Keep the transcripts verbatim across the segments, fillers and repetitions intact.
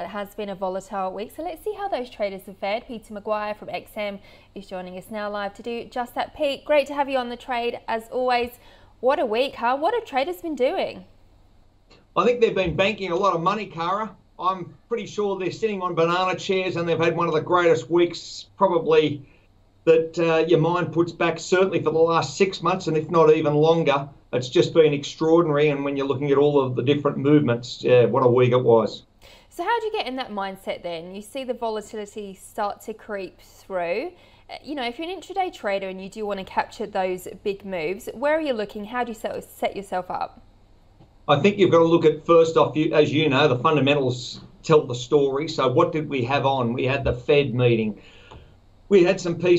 But it has been a volatile week, so let's see how those traders have fared. Peter McGuire from X M is joining us now live to do just that. Pete, great to have you on the trade as always. What a week, huh? What have traders been doing? I think they've been banking a lot of money, Cara. I'm pretty sure they're sitting on banana chairs and they've had one of the greatest weeks probably that uh, your mind puts back, certainly for the last six months and if not even longer. It's just been extraordinary, and when you're looking at all of the different movements, yeah, what a week it was. So how do you get in that mindset then? You see the volatility start to creep through. You know, if you're an intraday trader and you do want to capture those big moves, where are you looking? How do you set yourself up? I think you've got to look at, first off, you, as you know, the fundamentals tell the story. So what did we have on? We had the Fed meeting. We had some P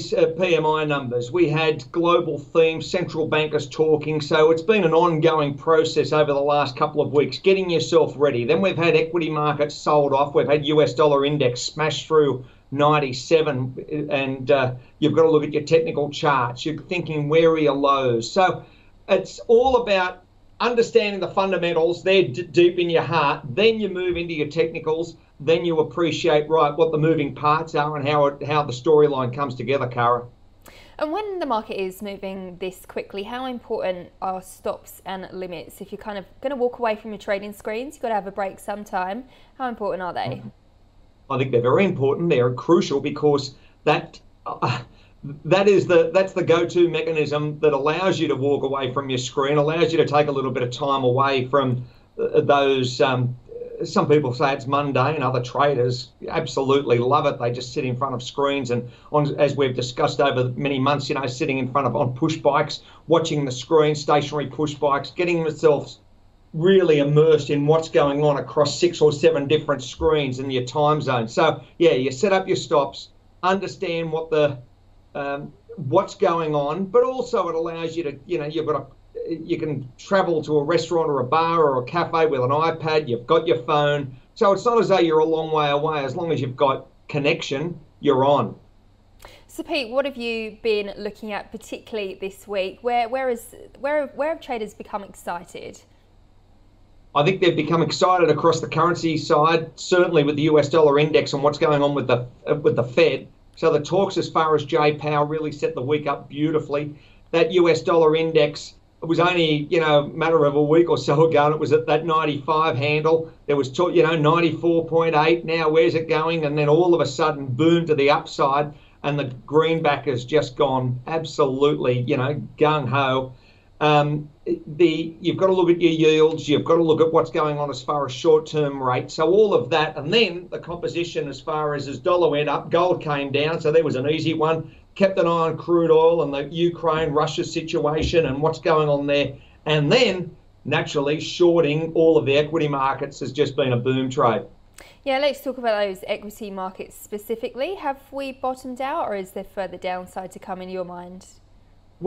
M I numbers. We had global themes, central bankers talking. So it's been an ongoing process over the last couple of weeks, getting yourself ready. Then we've had equity markets sold off. We've had U S dollar index smash through ninety-seven. And uh, you've got to look at your technical charts. You're thinking, where are your lows? So it's all about understanding the fundamentals. They're d deep in your heart. Then you move into your technicals. Then you appreciate, right, what the moving parts are and how it, how the storyline comes together, Cara. And when the market is moving this quickly, how important are stops and limits? If you're kind of going to walk away from your trading screens, you've got to have a break sometime. How important are they? I think they're very important. They're crucial because that... Uh, That is the that's the go-to mechanism that allows you to walk away from your screen, allows you to take a little bit of time away from those. Um, some people say it's mundane. Other traders absolutely love it. They just sit in front of screens and, on, as we've discussed over many months, you know, sitting in front of on push bikes, watching the screen, stationary push bikes, getting themselves really immersed in what's going on across six or seven different screens in your time zone. So yeah, you set up your stops, understand what the Um, what's going on, but also it allows you to, you know, you've got a, you can travel to a restaurant or a bar or a cafe with an iPad. You've got your phone, so it's not as though you're a long way away. As long as you've got connection, you're on. So, Pete, what have you been looking at particularly this week? Where, where is, where, where have traders become excited? I think they've become excited across the currency side, certainly with the U S dollar index and what's going on with the with the Fed. So the talks as far as Jay Powell really set the week up beautifully. That U S dollar index, it was only, you know, a matter of a week or so ago, and it was at that ninety-five handle. There was, talk, you know, ninety-four point eight. Now where's it going? And then all of a sudden, boom, to the upside. And the greenback has just gone absolutely, you know, gung-ho. Um, the, you've got to look at your yields. You've got to look at what's going on as far as short-term rates. So all of that, and then the composition as far as as dollar went up, gold came down. So there was an easy one. Kept an eye on crude oil and the Ukraine-Russia situation and what's going on there. And then, naturally, shorting all of the equity markets has just been a boom trade. Yeah, let's talk about those equity markets specifically. Have we bottomed out, or is there further downside to come in your mind?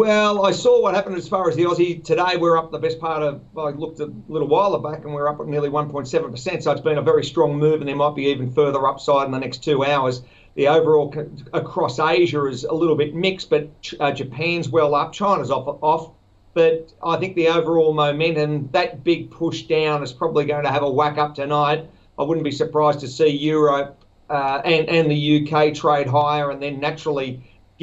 Well, I saw what happened as far as the Aussie today. We're up the best part of, I looked a little while back, and we're up at nearly one point seven percent. So it's been a very strong move, and there might be even further upside in the next two hours. The overall across Asia is a little bit mixed, but uh, Japan's well up, China's off, off. But I think the overall momentum, that big push down is probably going to have a whack up tonight. I wouldn't be surprised to see Europe uh, and, and the U K trade higher, and then naturally,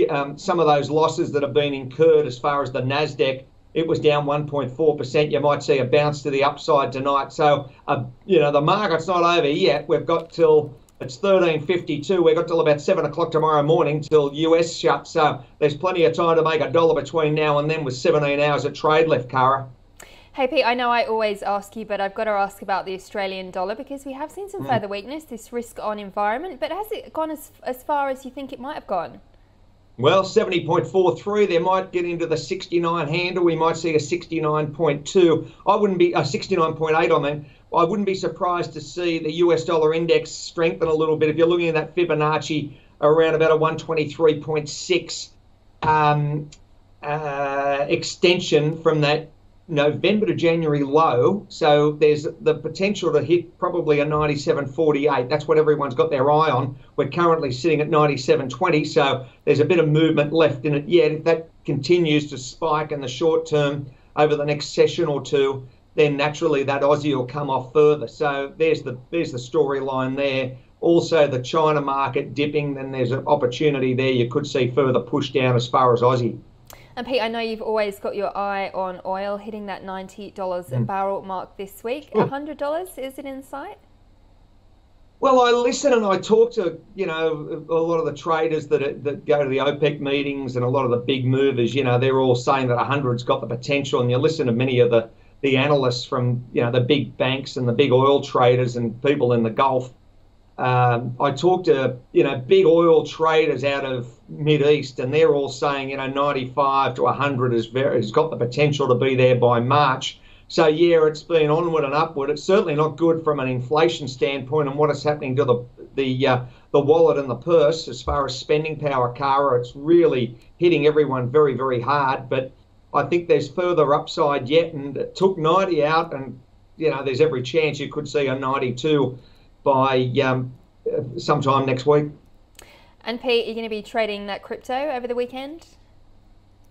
Um, some of those losses that have been incurred as far as the NASDAQ, it was down one point four percent. You might see a bounce to the upside tonight. So, uh, you know, the market's not over yet. We've got till, it's thirteen fifty-two. We've got till about seven o'clock tomorrow morning till U S shuts. So there's plenty of time to make a dollar between now and then with seventeen hours of trade left, Cara. Hey, Pete, I know I always ask you, but I've got to ask about the Australian dollar because we have seen some mm. further weakness, this risk-on environment. But has it gone as, as far as you think it might have gone? Well, seventy point four three, they might get into the sixty-nine handle. We might see a sixty-nine point two. I wouldn't be, a sixty-nine point eight on them. I wouldn't be surprised to see the U S dollar index strengthen a little bit. If you're looking at that Fibonacci, around about a one twenty-three point six um, uh, extension from that November to January low. So there's the potential to hit probably a ninety-seven forty-eight. That's what everyone's got their eye on. We're currently sitting at ninety-seven twenty, so there's a bit of movement left in it. Yeah, if that continues to spike in the short term over the next session or two, then naturally that Aussie will come off further. So there's the there's the storyline there. Also the China market dipping, then there's an opportunity there. You could see further push down as far as Aussie. And Pete, I know you've always got your eye on oil hitting that ninety dollars mm. a barrel mark this week. one hundred dollars, is it in sight? Well, I listen and I talk to, you know, a lot of the traders that that go to the OPEC meetings, and a lot of the big movers, you know, they're all saying that one hundred's got the potential. And you listen to many of the, the analysts from, you know, the big banks and the big oil traders and people in the Gulf. Um, I talked to, you know, big oil traders out of Mideast, and they're all saying, you know, ninety-five to one hundred is very, has got the potential to be there by March. So, yeah, it's been onward and upward. It's certainly not good from an inflation standpoint and what is happening to the the, uh, the wallet and the purse as far as spending power, Cara. It's really hitting everyone very, very hard. But I think there's further upside yet, and it took ninety out, and, you know, there's every chance you could see a ninety-two by um, sometime next week. And Pete, you're going to be trading that crypto over the weekend?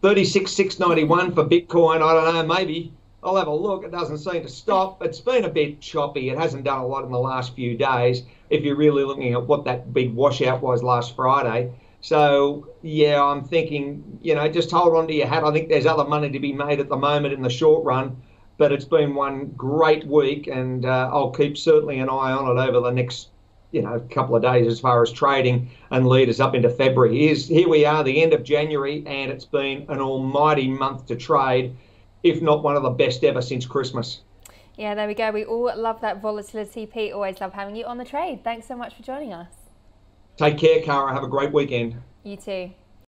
thirty-six thousand six hundred ninety-one for Bitcoin. I don't know, maybe. I'll have a look. It doesn't seem to stop. It's been a bit choppy. It hasn't done a lot in the last few days, if you're really looking at what that big washout was last Friday. So, yeah, I'm thinking, you know, just hold on to your hat. I think there's other money to be made at the moment in the short run. But it's been one great week, and uh, I'll keep certainly an eye on it over the next, you know, couple of days as far as trading, and lead us up into February. Here's, here we are, the end of January, and it's been an almighty month to trade, if not one of the best ever since Christmas. Yeah, there we go. We all love that volatility, Pete. Always love having you on the trade. Thanks so much for joining us. Take care, Cara. Have a great weekend. You too.